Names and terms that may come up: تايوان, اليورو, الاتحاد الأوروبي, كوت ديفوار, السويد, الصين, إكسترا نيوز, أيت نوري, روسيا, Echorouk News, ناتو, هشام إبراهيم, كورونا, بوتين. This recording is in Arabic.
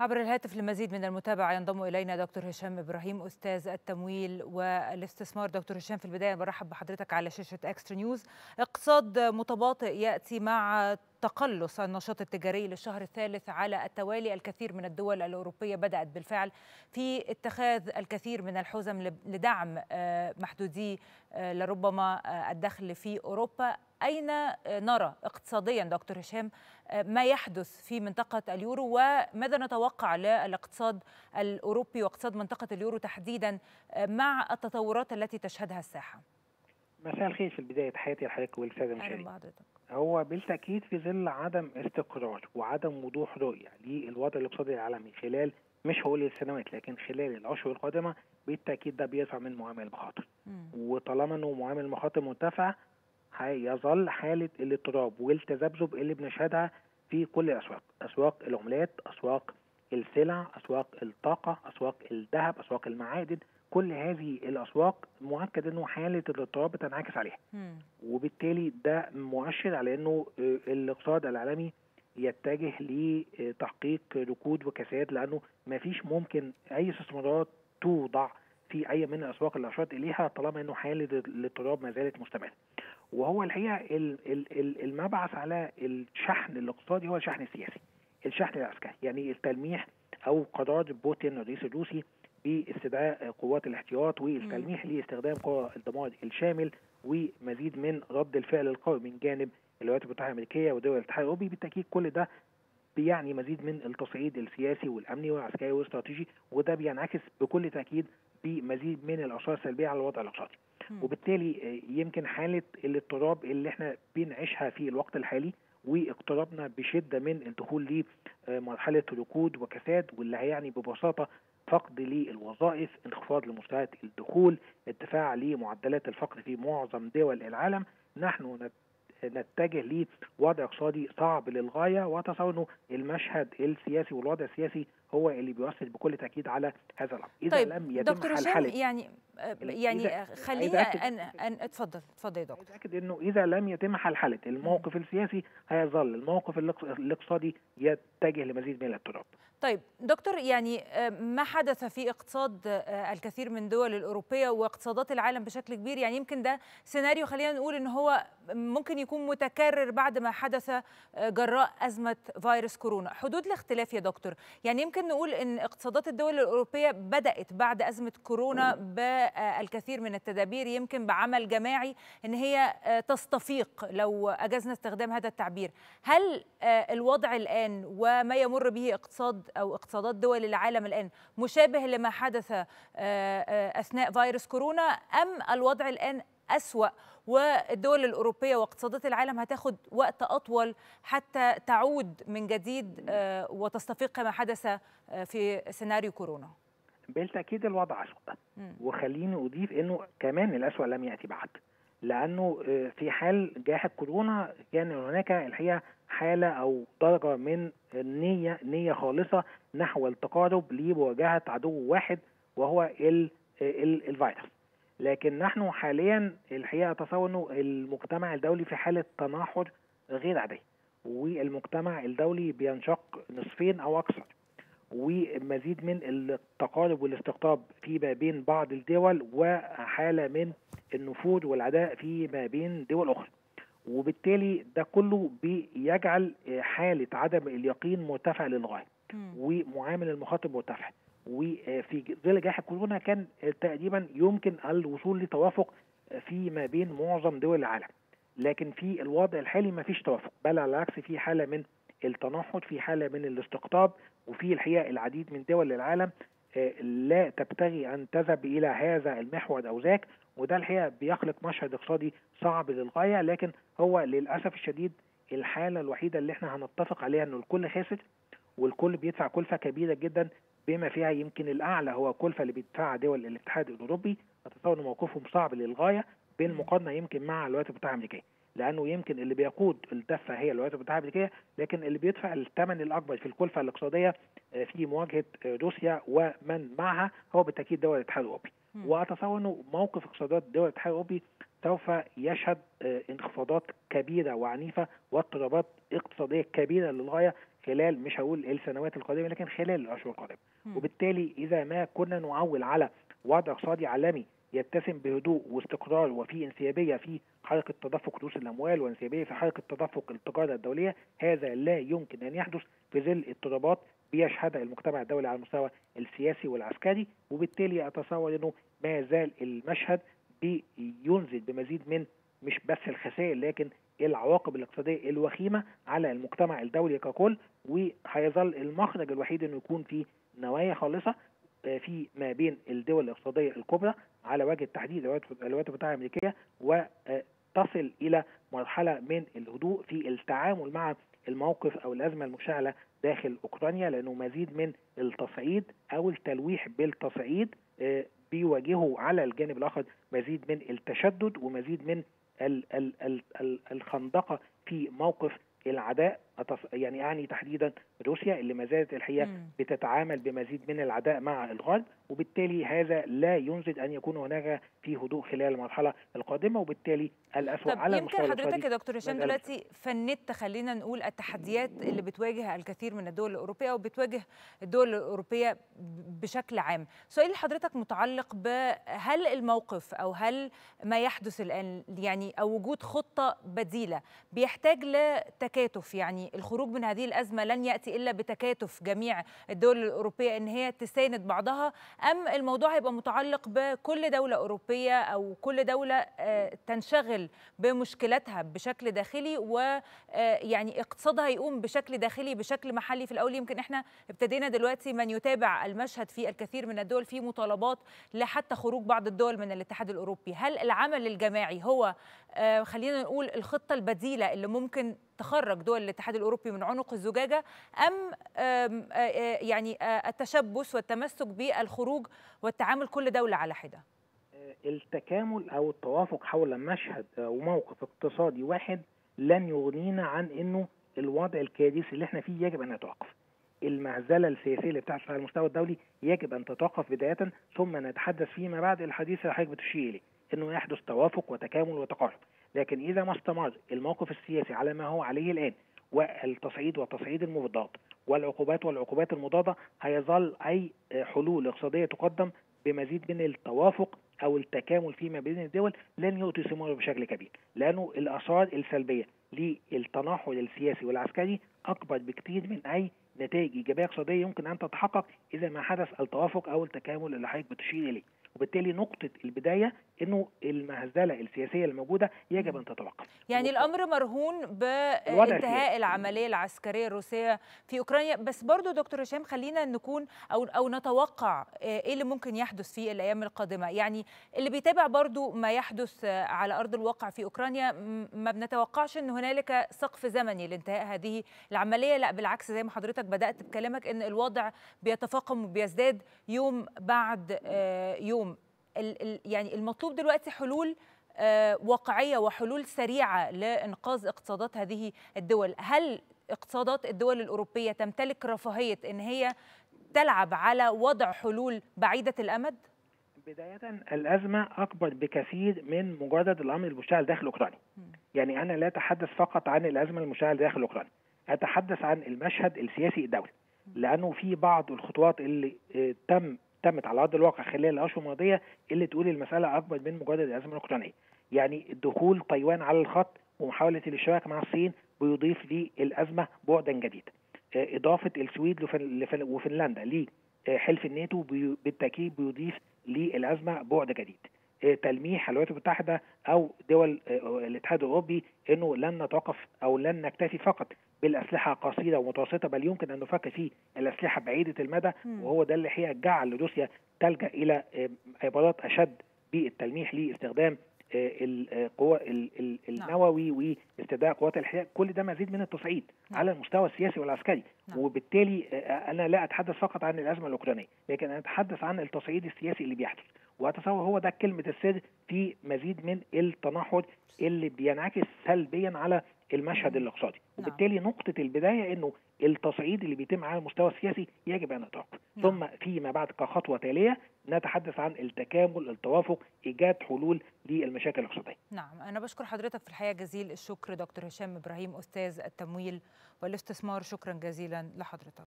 عبر الهاتف لمزيد من المتابعة ينضم إلينا دكتور هشام إبراهيم أستاذ التمويل والاستثمار. دكتور هشام، في البداية برحب بحضرتك على شاشة إكسترا نيوز. اقتصاد متباطئ يأتي مع تقلص النشاط التجاري للشهر الثالث على التوالي. الكثير من الدول الأوروبية بدأت بالفعل في اتخاذ الكثير من الحزم لدعم محدودي لربما الدخل في أوروبا. أين نرى اقتصاديا دكتور هشام ما يحدث في منطقة اليورو، وماذا نتوقع للاقتصاد الأوروبي واقتصاد منطقة اليورو تحديدا مع التطورات التي تشهدها الساحة؟ مساء الخير. في البداية تحياتي لحضرتك والسادة المشاهدين. هو بالتأكيد في ظل عدم استقرار وعدم وضوح رؤية للوضع الاقتصادي العالمي خلال، مش هقول السنوات لكن خلال الأشهر القادمة، بالتأكيد ده بيرفع من معامل المخاطر، وطالما إنه معامل المخاطر مرتفع هيظل حالة الاضطراب والتذبذب اللي بنشهدها في كل الأسواق، أسواق العملات، أسواق السلع، أسواق الطاقة، أسواق الذهب، أسواق المعادن. كل هذه الأسواق مؤكد أنه حالة الاضطراب بتنعكس عليها، وبالتالي ده مؤشر على أنه الاقتصاد العالمي يتجه لتحقيق ركود وكساد، لأنه ما فيش ممكن أي استثمارات توضع في أي من الأسواق اللي أشرت إليها طالما أنه حالة الاضطراب ما زالت مستمرة. وهو الحقيقة المبعث على الشحن الاقتصادي هو الشحن السياسي، الشحن العسكري، يعني التلميح أو قرار بوتين الرئيس الروسي باستدعاء قوات الاحتياط والتلميح لاستخدام قوى الدمار الشامل ومزيد من رد الفعل القوي من جانب الولايات المتحدة الأمريكية ودول الاتحاد الأوروبي. بالتأكيد كل ده بيعني مزيد من التصعيد السياسي والأمني والعسكري والاستراتيجي، وده بينعكس بكل تأكيد بمزيد من الآثار السلبية على الوضع الاقتصادي، وبالتالي يمكن حالة الاضطراب اللي احنا بنعيشها في الوقت الحالي واقتربنا بشدة من الدخول لمرحلة ركود وكساد، واللي هيعني ببساطة فقد للوظائف، انخفاض لمستويات الدخول، ارتفاع لمعدلات الفقر في معظم دول العالم. نحن نتجه لوضع اقتصادي صعب للغاية، وتصور انه المشهد السياسي والوضع السياسي هو اللي بيؤثر بكل تأكيد على هذا الأمر. إذا طيب لم يتم دكتور هشام، يعني خلينا أن اتفضل يا دكتور. أتأكد إنه إذا لم يتم حل حالة الموقف السياسي هيظل الموقف الاقتصادي يتجه لمزيد من الاضطراب. طيب دكتور، يعني ما حدث في اقتصاد الكثير من الدول الأوروبية واقتصادات العالم بشكل كبير، يعني يمكن ده سيناريو خلينا نقول إن هو ممكن يكون متكرر بعد ما حدث جراء أزمة فيروس كورونا. حدود الاختلاف يا دكتور، يعني يمكن نقول إن اقتصادات الدول الأوروبية بدأت بعد أزمة كورونا بالكثير من التدابير، يمكن بعمل جماعي إن هي تستفيق لو أجزنا استخدام هذا التعبير. هل الوضع الآن وما يمر به اقتصاد أو اقتصادات دول العالم الآن مشابه لما حدث أثناء فيروس كورونا، أم الوضع الآن أسوأ والدول الأوروبية واقتصادات العالم هتاخد وقت أطول حتى تعود من جديد وتستفيق ما حدث في سيناريو كورونا؟ بالتأكيد الوضع أسوأ، وخليني أضيف أنه كمان الأسوأ لم يأتي بعد، لأنه في حال جائحة كورونا كان هناك الحقيقة حالة أو درجة من نية خالصة نحو التقارب لمواجهة عدو واحد وهو الفيروس. لكن نحن حاليا الحقيقة أتصور أنه المجتمع الدولي في حالة تناحر غير عادية، والمجتمع الدولي بينشق نصفين أو أكثر، ومزيد من التقارب والاستقطاب فيما بين بعض الدول، وحالة من النفور والعداء فيما بين دول أخرى. وبالتالي ده كله بيجعل حالة عدم اليقين مرتفعة للغاية، ومعامل المخاطر مرتفع. وفي ظل جائحة كورونا كان تقريبا يمكن الوصول لتوافق فيما بين معظم دول العالم، لكن في الوضع الحالي ما فيش توافق، بل على العكس في حالة من التناحر، في حالة من الاستقطاب، وفي الحقيقة العديد من دول العالم لا تبتغي أن تذهب إلى هذا المحور أو ذاك، وده الحقيقة بيخلق مشهد اقتصادي صعب للغاية. لكن هو للأسف الشديد الحالة الوحيدة اللي احنا هنتفق عليها أنه الكل خاسر، والكل بيدفع كلفة كبيرة جدا، بما فيها يمكن الأعلى هو الكلفة اللي بيدفعها دول الاتحاد الأوروبي. أتصور أن موقفهم صعب للغاية بالمقارنة يمكن مع الولايات المتحدة الأمريكية، لأنه يمكن اللي بيقود الدفة هي الولايات المتحدة الأمريكية، لكن اللي بيدفع الثمن الأكبر في الكلفة الاقتصادية في مواجهة روسيا ومن معها هو بالتأكيد دول الاتحاد الأوروبي. وأتصور أنه موقف اقتصادات دول الاتحاد الأوروبي سوف يشهد انخفاضات كبيرة وعنيفة واضطرابات اقتصادية كبيرة للغاية خلال مش هقول السنوات القادمة لكن خلال الأشهر القادمة. وبالتالي إذا ما كنا نعول على وضع اقتصادي عالمي يتسم بهدوء واستقرار وفي انسيابية في حركة تدفق رؤوس الأموال وانسيابية في حركة تدفق التجارة الدولية، هذا لا يمكن أن يحدث في ظل اضطرابات بيشهدها المجتمع الدولي على المستوى السياسي والعسكري. وبالتالي أتصور أنه ما زال المشهد بينزل بمزيد من مش بس الخسائر لكن العواقب الاقتصادية الوخيمة على المجتمع الدولي ككل، وهيظل المخرج الوحيد أنه يكون في نوايا خالصة في ما بين الدول الاقتصادية الكبرى على وجه التحديد الولايات المتحدة الأمريكية، وتصل إلى مرحلة من الهدوء في التعامل مع الموقف أو الأزمة المشعلة داخل أوكرانيا، لأنه مزيد من التصعيد أو التلويح بالتصعيد بيواجهه على الجانب الآخر مزيد من التشدد ومزيد من الخندقة في موقف العداء، يعني تحديدا روسيا اللي ما زالت الحقيقة بتتعامل بمزيد من العداء مع الغرب. وبالتالي هذا لا ينزل أن يكون هناك في هدوء خلال المرحلة القادمة، وبالتالي الأسوأ على المستوى الاقتصادي. يمكن حضرتك يا دكتور هشام دلوقتي فندت خلينا نقول التحديات اللي بتواجه الكثير من الدول الأوروبية وبتواجه الدول الأوروبية بشكل عام. سؤال حضرتك متعلق بهل الموقف أو هل ما يحدث الآن يعني أو وجود خطة بديلة بيحتاج لتكاتف، يعني الخروج من هذه الأزمة لن يأتي إلا بتكاتف جميع الدول الأوروبية إن هي تساند بعضها، أم الموضوع هيبقى متعلق بكل دولة أوروبية أو كل دولة تنشغل بمشكلاتها بشكل داخلي ويعني اقتصادها يقوم بشكل داخلي بشكل محلي في الأول؟ يمكن احنا ابتدينا دلوقتي من يتابع المشهد في الكثير من الدول في مطالبات لحتى خروج بعض الدول من الاتحاد الأوروبي. هل العمل الجماعي هو خلينا نقول الخطة البديلة اللي ممكن تخرج دول الاتحاد الأوروبي من عنق الزجاجة، أم يعني التشبث والتمسك بالخروج والتعامل كل دولة على حدة؟ التكامل أو التوافق حول مشهد وموقف اقتصادي واحد لن يغنينا عن أنه الوضع الكارثي اللي احنا فيه يجب أن نتوقف. المهزلة السياسية اللي بتحصل على المستوى الدولي يجب أن تتوقف بداية، ثم نتحدث فيما بعد الحديث اللي حضرتك بتشير إليه أنه يحدث توافق وتكامل وتقارب. لكن إذا ما استمر الموقف السياسي على ما هو عليه الآن والتصعيد وتصعيد المضاد والعقوبات والعقوبات المضادة، هيظل أي حلول اقتصادية تقدم بمزيد من التوافق أو التكامل فيما بين الدول لن يؤتي ثماره بشكل كبير، لأنه الآثار السلبية للتناحل السياسي والعسكري أكبر بكتير من أي نتائج إيجابية اقتصادية يمكن أن تتحقق إذا ما حدث التوافق أو التكامل اللي حضرتك بتشير إليه. وبالتالي نقطة البداية أنه المهزلة السياسية الموجودة يجب أن تتوقف. يعني الأمر مرهون بانتهاء العملية العسكرية الروسية في أوكرانيا. بس برضو دكتور هشام خلينا نكون أو نتوقع إيه اللي ممكن يحدث في الأيام القادمة. يعني اللي بيتابع برضو ما يحدث على أرض الواقع في أوكرانيا ما بنتوقعش أن هنالك سقف زمني لانتهاء هذه العملية، لا بالعكس زي ما حضرتك بدأت بكلامك أن الوضع بيتفاقم وبيزداد يوم بعد يوم. يعني المطلوب دلوقتي حلول واقعية وحلول سريعة لإنقاذ اقتصادات هذه الدول. هل اقتصادات الدول الأوروبية تمتلك رفاهية إن هي تلعب على وضع حلول بعيدة الأمد؟ بداية الأزمة أكبر بكثير من مجرد الأمر المشتعل داخل أوكرانيا. يعني أنا لا أتحدث فقط عن الأزمة المشتعل داخل أوكرانيا، أتحدث عن المشهد السياسي الدولي، لأنه في بعض الخطوات اللي تمت على أرض الواقع خلال الأشهر الماضية اللي تقول المسألة أكبر من مجرد الأزمة الأوكرانية. يعني دخول تايوان على الخط ومحاولة الاشتراك مع الصين بيضيف للأزمة بعدا جديدا. إضافة السويد وفنلندا لحلف الناتو بالتأكيد بيضيف للأزمة بعد جديد. تلميح الولايات المتحدة أو دول الاتحاد الأوروبي أنه لن نتوقف أو لن نكتفي فقط بالأسلحة قصيرة ومتوسطة، بل يمكن أن نفكر في الأسلحة بعيدة المدى، وهو ده اللي هي جعل روسيا تلجأ إلى عبارات أشد بالتلميح لاستخدام القوى النووي واستدعاء قوات الاحتلال. كل ده مزيد من التصعيد على المستوى السياسي والعسكري. وبالتالي أنا لا أتحدث فقط عن الأزمة الأوكرانية، لكن أنا أتحدث عن التصعيد السياسي اللي بيحدث، وأتصور هو ده كلمة السر في مزيد من التناحر اللي بينعكس سلبيا على المشهد الاقتصادي. وبالتالي نقطة البداية أنه التصعيد اللي بيتم على المستوى السياسي يجب أن يتوقف، ثم فيما بعد كخطوة تالية نتحدث عن التكامل، التوافق، إيجاد حلول للمشاكل الاقتصادية. نعم، أنا بشكر حضرتك في الحقيقة جزيل الشكر دكتور هشام إبراهيم أستاذ التمويل والاستثمار، شكرا جزيلا لحضرتك.